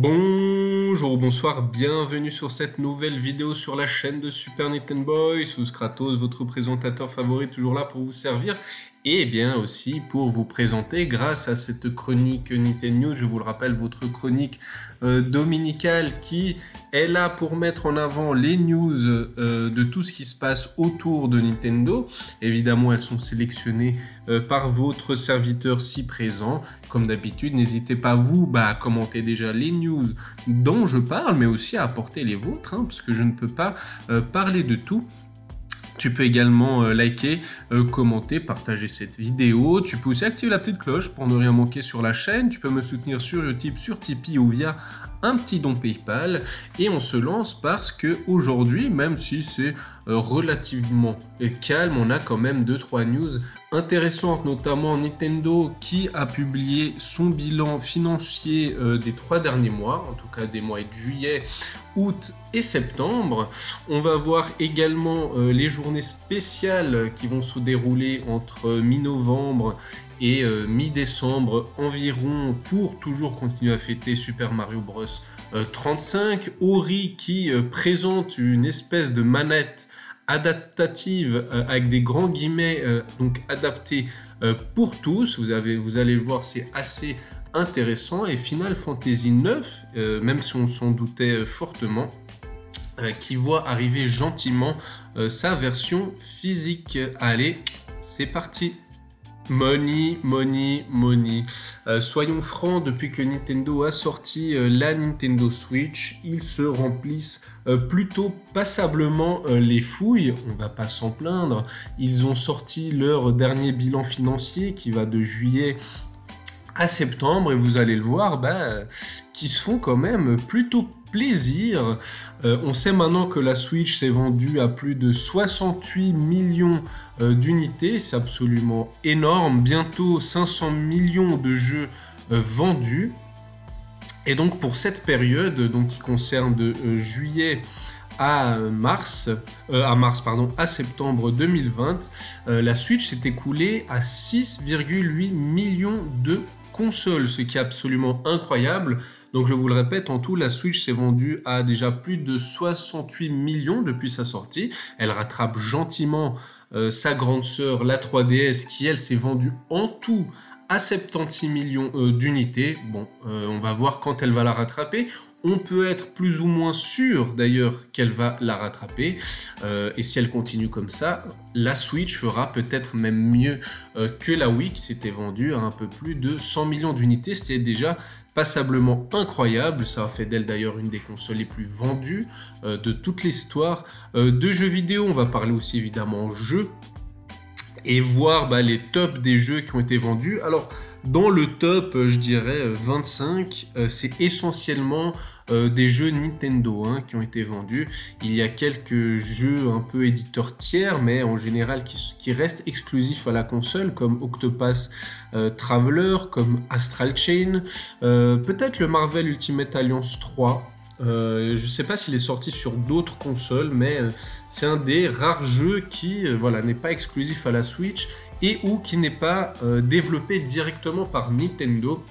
Bonjour, bonsoir, bienvenue sur cette nouvelle vidéo sur la chaîne de Super NintenBoy, sous Kratos, votre présentateur favori, toujours là pour vous servir et bien aussi pour vous présenter grâce à cette chronique Nintendo. Je vous le rappelle, votre chronique dominicale qui est là pour mettre en avant les news de tout ce qui se passe autour de Nintendo. Évidemment, elles sont sélectionnées par votre serviteur si présent. Comme d'habitude, n'hésitez pas vous à commenter déjà les news dont je parle, mais aussi à apporter les vôtres, parce que je ne peux pas parler de tout. Tu peux également liker, commenter, partager cette vidéo. Tu peux aussi activer la petite cloche pour ne rien manquer sur la chaîne. Tu peux me soutenir sur Utip, sur Tipeee ou via un petit don PayPal. Et on se lance parce que aujourd'hui, même si c'est relativement calme, on a quand même 2-3 news intéressantes, notamment Nintendo qui a publié son bilan financier des 3 derniers mois, en tout cas des mois de juillet, août et septembre. On va voir également les journées spéciales qui vont se dérouler entre mi-novembre et mi-décembre environ pour toujours continuer à fêter Super Mario Bros 35. Hori qui présente une espèce de manette adaptative avec des grands guillemets, donc adaptée pour tous. Vous allez le voir, c'est assez intéressant. Et Final Fantasy IX, même si on s'en doutait fortement, qui voit arriver gentiment sa version physique. Allez, c'est parti! Money, money, money. Soyons francs, depuis que Nintendo a sorti la Nintendo Switch, ils se remplissent plutôt passablement les fouilles. On va pas s'en plaindre. Ils ont sorti leur dernier bilan financier qui va de juillet à septembre et vous allez le voir, qui se font quand même plutôt plaisir. On sait maintenant que la Switch s'est vendue à plus de 68 millions d'unités, c'est absolument énorme, bientôt 500 millions de jeux vendus. Et donc pour cette période, donc qui concerne de juillet à septembre 2020, la Switch s'est écoulée à 6,8 millions de console, ce qui est absolument incroyable. Donc je vous le répète, en tout, la Switch s'est vendue à déjà plus de 68 millions depuis sa sortie. Elle rattrape gentiment sa grande sœur, la 3DS, qui elle s'est vendue en tout à 76 millions d'unités. Bon, on va voir quand elle va la rattraper. On peut être plus ou moins sûr d'ailleurs qu'elle va la rattraper. Et si elle continue comme ça, la Switch fera peut-être même mieux que la Wii qui s'était vendue à un peu plus de 100 millions d'unités. C'était déjà passablement incroyable. Ça a fait d'elle d'ailleurs une des consoles les plus vendues de toute l'histoire de jeux vidéo. On va parler aussi évidemment jeux et voir les tops des jeux qui ont été vendus. Alors, dans le top, je dirais 25, c'est essentiellement des jeux Nintendo qui ont été vendus. Il y a quelques jeux un peu éditeurs tiers, mais en général qui restent exclusifs à la console, comme Octopath Traveler, comme Astral Chain, peut-être le Marvel Ultimate Alliance 3. Je ne sais pas s'il est sorti sur d'autres consoles, mais c'est un des rares jeux qui n'est pas exclusif à la Switch et ou qui n'est pas développé directement par Nintendo.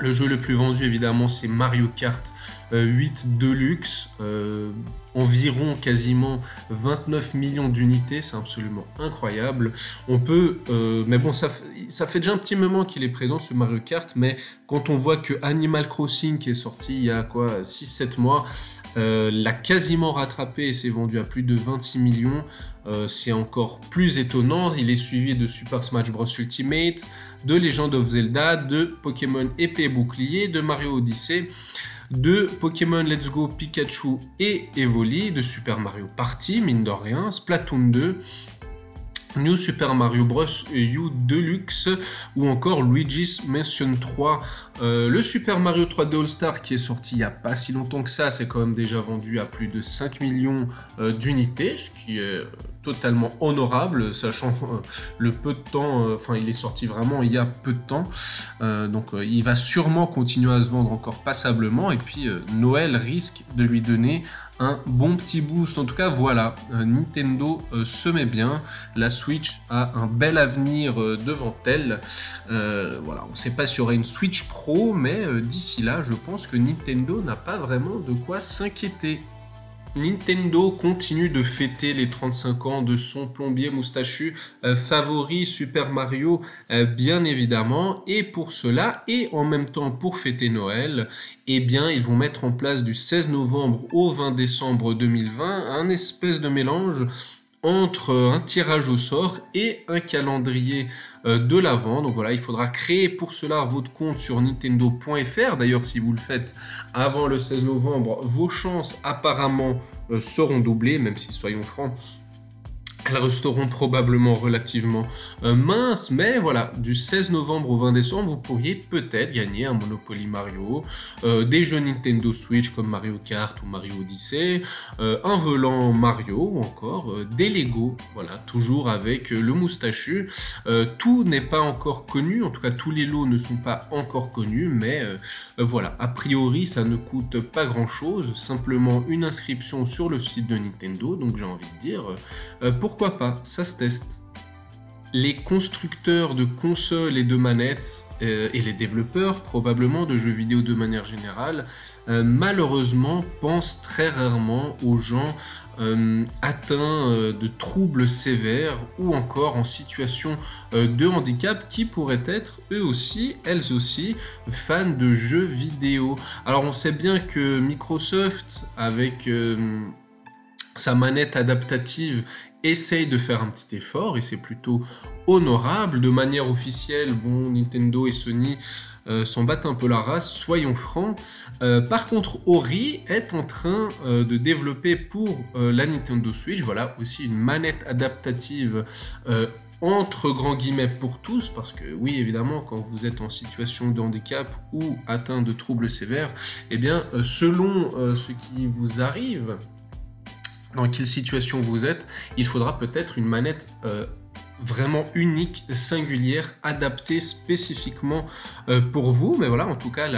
Le jeu le plus vendu évidemment c'est Mario Kart 8 Deluxe, environ quasiment 29 millions d'unités, c'est absolument incroyable. On peut, mais bon, ça fait déjà un petit moment qu'il est présent ce Mario Kart, mais quand on voit que Animal Crossing qui est sorti il y a 6-7 mois, l'a quasiment rattrapé et s'est vendu à plus de 26 millions, c'est encore plus étonnant. Il est suivi de Super Smash Bros Ultimate, de Legend of Zelda, de Pokémon Épée et Bouclier, de Mario Odyssey, de Pokémon Let's Go Pikachu et Evoli, de Super Mario Party, mine de rien, Splatoon 2, New Super Mario Bros U Deluxe ou encore Luigi's Mansion 3. Le Super Mario 3D All-Star qui est sorti il n'y a pas si longtemps que ça, c'est quand même déjà vendu à plus de 5 millions d'unités, ce qui est totalement honorable, sachant le peu de temps, enfin il est sorti vraiment il y a peu de temps, donc il va sûrement continuer à se vendre encore passablement, et puis Noël risque de lui donner un bon petit boost. En tout cas voilà, Nintendo se met bien, la Switch a un bel avenir devant elle. Voilà, on ne sait pas s'il y aura une Switch Pro, mais d'ici là je pense que Nintendo n'a pas vraiment de quoi s'inquiéter. Nintendo continue de fêter les 35 ans de son plombier moustachu favori, Super Mario, bien évidemment, et pour cela, et en même temps pour fêter Noël, eh bien ils vont mettre en place du 16 novembre au 20 décembre 2020 un espèce de mélange entre un tirage au sort et un calendrier de l'avant. Donc voilà, il faudra créer pour cela votre compte sur Nintendo.fr. D'ailleurs, si vous le faites avant le 16 novembre, vos chances apparemment seront doublées, même si, soyons francs, elles resteront probablement relativement minces, mais voilà, du 16 novembre au 20 décembre, vous pourriez peut-être gagner un Monopoly Mario, des jeux Nintendo Switch comme Mario Kart ou Mario Odyssey, un volant Mario ou encore des Lego, voilà, toujours avec le moustachu. Tout n'est pas encore connu, en tout cas tous les lots ne sont pas encore connus, mais voilà, a priori ça ne coûte pas grand-chose, simplement une inscription sur le site de Nintendo, donc j'ai envie de dire, pourquoi pas, ça se teste. Les constructeurs de consoles et de manettes et les développeurs probablement de jeux vidéo de manière générale malheureusement pensent très rarement aux gens atteints de troubles sévères ou encore en situation de handicap qui pourraient être eux aussi, elles aussi, fans de jeux vidéo. Alors on sait bien que Microsoft avec sa manette adaptative essaye de faire un petit effort et c'est plutôt honorable. De manière officielle, bon, Nintendo et Sony s'en battent un peu la race, soyons francs. Par contre, Hori est en train de développer pour la Nintendo Switch, voilà, aussi une manette adaptative entre grands guillemets pour tous, parce que oui, évidemment, quand vous êtes en situation de handicap ou atteint de troubles sévères, eh bien, selon ce qui vous arrive, dans quelle situation vous êtes, il faudra peut-être une manette vraiment unique, singulière, adaptée spécifiquement pour vous. Mais voilà, en tout cas,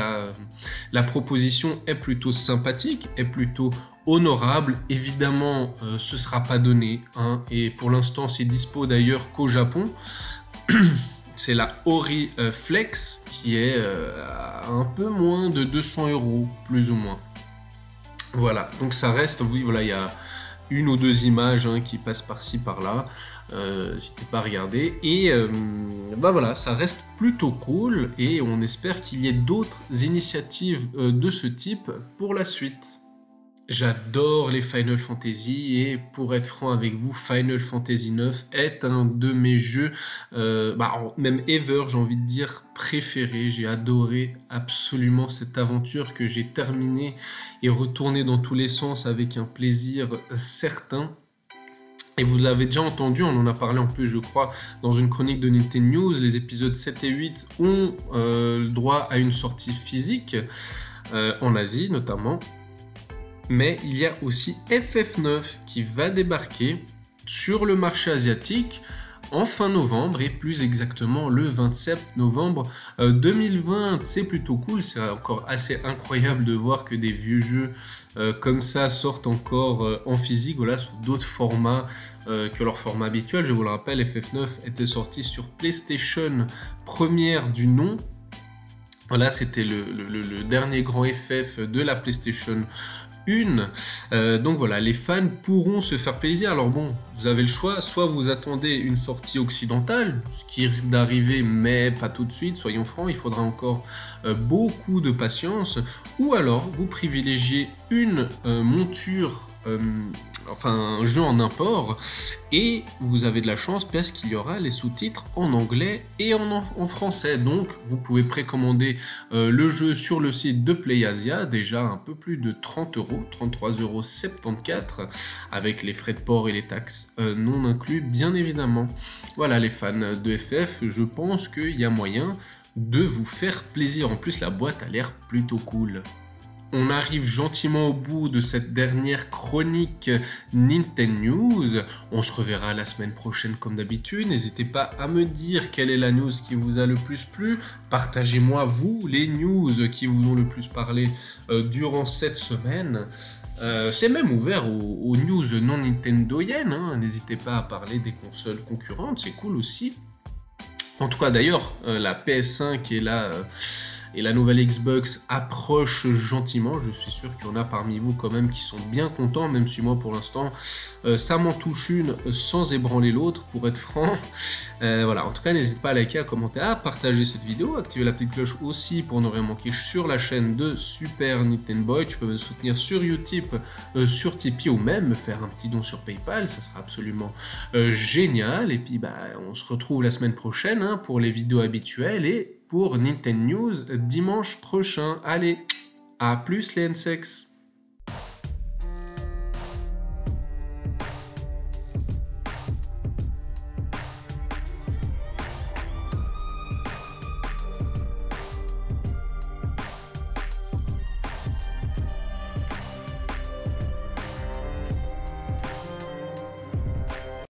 la proposition est plutôt sympathique, est plutôt honorable. Évidemment, ce ne sera pas donné, hein, et pour l'instant, c'est dispo d'ailleurs qu'au Japon. C'est la Hori Flex qui est à un peu moins de 200 €, plus ou moins. Voilà, donc ça reste, oui, voilà, il y a une ou deux images hein, qui passent par-ci par-là, n'hésitez pas à regarder, et bah voilà, ça reste plutôt cool, et on espère qu'il y ait d'autres initiatives de ce type pour la suite. J'adore les Final Fantasy, et pour être franc avec vous, Final Fantasy IX est un de mes jeux, même ever, j'ai envie de dire, préféré. J'ai adoré absolument cette aventure que j'ai terminée et retournée dans tous les sens avec un plaisir certain. Et vous l'avez déjà entendu, on en a parlé un peu, je crois, dans une chronique de Nintendo News, les épisodes 7 et 8 ont le droit à une sortie physique, en Asie notamment. Mais il y a aussi FF9 qui va débarquer sur le marché asiatique en fin novembre, et plus exactement le 27 novembre 2020. C'est plutôt cool, c'est encore assez incroyable de voir que des vieux jeux comme ça sortent encore en physique, voilà, sous d'autres formats que leur format habituel. Je vous le rappelle, FF9 était sorti sur PlayStation, première du nom. Voilà, c'était le dernier grand FF de la PlayStation 1. Donc voilà, les fans pourront se faire plaisir. Alors bon, vous avez le choix, soit vous attendez une sortie occidentale, ce qui risque d'arriver, mais pas tout de suite, soyons francs, il faudra encore beaucoup de patience, ou alors vous privilégiez une monture, un jeu en import, et vous avez de la chance parce qu'il y aura les sous-titres en anglais et en français. Donc vous pouvez précommander le jeu sur le site de PlayAsia, déjà un peu plus de 30 €, 33,74 €, avec les frais de port et les taxes non inclus, bien évidemment. Voilà, les fans de FF, je pense qu'il y a moyen de vous faire plaisir. En plus, la boîte a l'air plutôt cool. on arrive gentiment au bout de cette dernière chronique Nintendo News. On se reverra la semaine prochaine comme d'habitude. N'hésitez pas à me dire quelle est la news qui vous a le plus plu. Partagez-moi, vous, les news qui vous ont le plus parlé durant cette semaine. C'est même ouvert aux news non Nintendoyennes, hein. N'hésitez pas à parler des consoles concurrentes, c'est cool aussi. En tout cas, d'ailleurs, la PS5 est là... Et la nouvelle Xbox approche gentiment. Je suis sûr qu'il y en a parmi vous quand même qui sont bien contents, même si moi pour l'instant ça m'en touche une sans ébranler l'autre, pour être franc. Voilà, en tout cas n'hésite pas à liker, à commenter, à partager cette vidéo, activer la petite cloche aussi pour ne rien manquer sur la chaîne de Super NintenBoy. Tu peux me soutenir sur Utip, sur Tipeee, ou même me faire un petit don sur PayPal, ça sera absolument génial. Et puis bah, on se retrouve la semaine prochaine, hein, pour les vidéos habituelles et pour Nintendo News dimanche prochain. Allez, à plus les N-Sex.